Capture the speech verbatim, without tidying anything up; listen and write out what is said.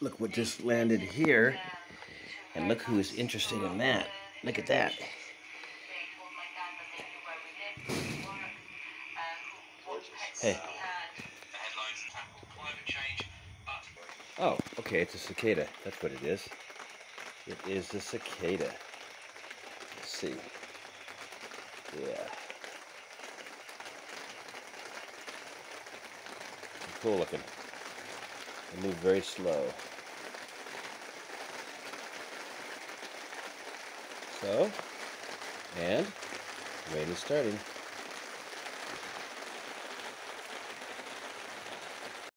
Look what just landed here. And look who's interested in that. Look at that. Hey. Oh, okay, it's a cicada. That's what it is. It is a cicada. Let's see. Yeah. Cool looking. They move very slow. So, and rain is starting.